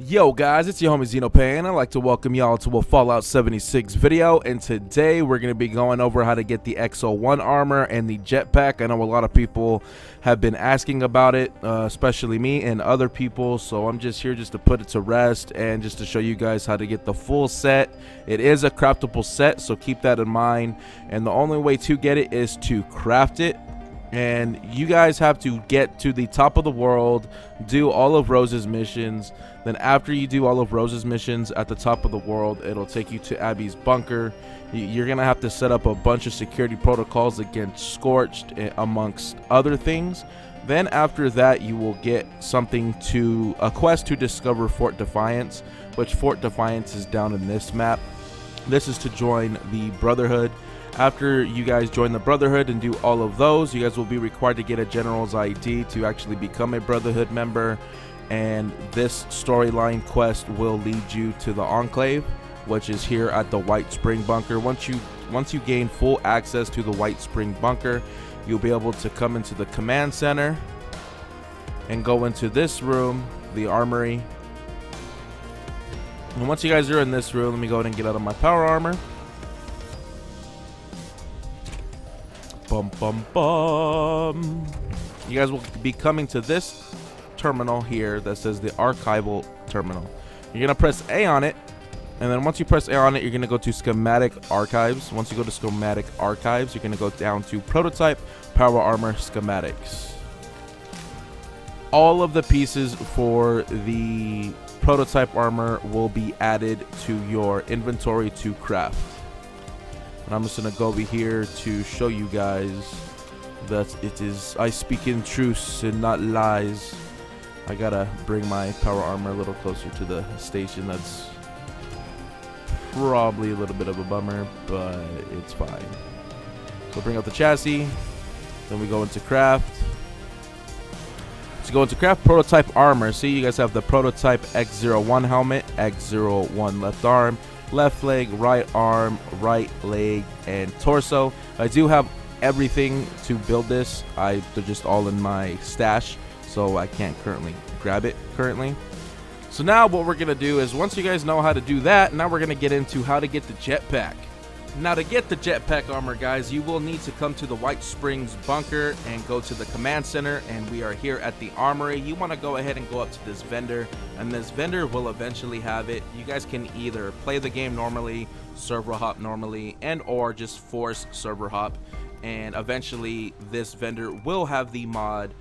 Yo guys, it's your homie xenopay and I'd like to welcome y'all to a Fallout 76 video, and today we're going to be going over how to get the X01 armor and the jetpack. I know a lot of people have been asking about it, especially me and other people, so I'm just here just to put it to rest and just to show you guys how to get the full set. It is a craftable set, so keep that in mind, and the only way to get it is to craft it. And you guys have to get to the top of the world, do all of Rose's missions. Then after you do all of Rose's missions at the top of the world, it'll take you to Abby's bunker. You're gonna have to set up a bunch of security protocols against Scorched, amongst other things. Then after that, you will get something to a quest to discover Fort Defiance, which Fort Defiance is down in this map. This is to join the Brotherhood. After you guys join the Brotherhood and do all of those, you guys will be required to get a General's ID to actually become a Brotherhood member, and this storyline quest will lead you to the Enclave, which is here at the White Spring Bunker. Once you gain full access to the White Spring Bunker, you'll be able to come into the command center and go into this room, the armory. And once you guys are in this room, let me go ahead and get out of my power armor. Bum, bum, bum. You guys will be coming to this terminal here that says the Archival Terminal. You're going to press A on it, and then once you press A on it, you're going to go to Schematic Archives. Once you go to Schematic Archives, you're going to go down to Prototype Power Armor Schematics. All of the pieces for the prototype armor will be added to your inventory to craft. And I'm just gonna go over here to show you guys that it is, I speak in truth and not lies. I gotta bring my power armor a little closer to the station. That's probably a little bit of a bummer, but it's fine. So bring up the chassis, then we go into craft. To go into craft prototype armor, see, you guys have the prototype X01 helmet, X01 left arm, left leg, right arm, right leg, and torso. I do have everything to build this. They're just all in my stash, so I can't currently grab it currently. So now what we're gonna do is, once you guys know how to do that, now we're gonna get into how to get the jetpack. Now to get the jetpack armor, guys, you will need to come to the White Springs Bunker and go to the command center, and we are here at the armory. You want to go ahead and go up to this vendor, and this vendor will eventually have it. You guys can either play the game normally, server hop normally, and or just force server hop, and eventually this vendor will have the mod,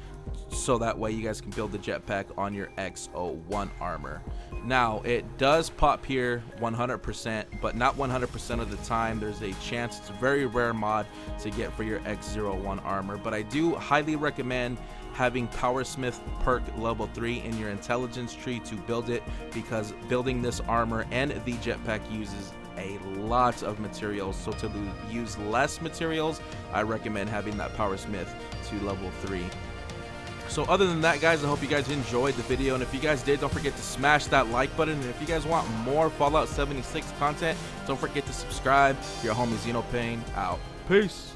so that way you guys can build the jetpack on your X01 armor. Now it does pop here 100%, but not 100% of the time. There's a chance, it's a very rare mod to get for your X01 armor, but I do highly recommend having Power Smith perk level 3 in your intelligence tree to build it, because building this armor and the jetpack uses a lot of materials. So to use less materials, I recommend having that Power Smith to level 3. So other than that, guys, I hope you guys enjoyed the video, and if you guys did, don't forget to smash that like button. And if you guys want more Fallout 76 content, don't forget to subscribe. Your homie xenopay out. Peace.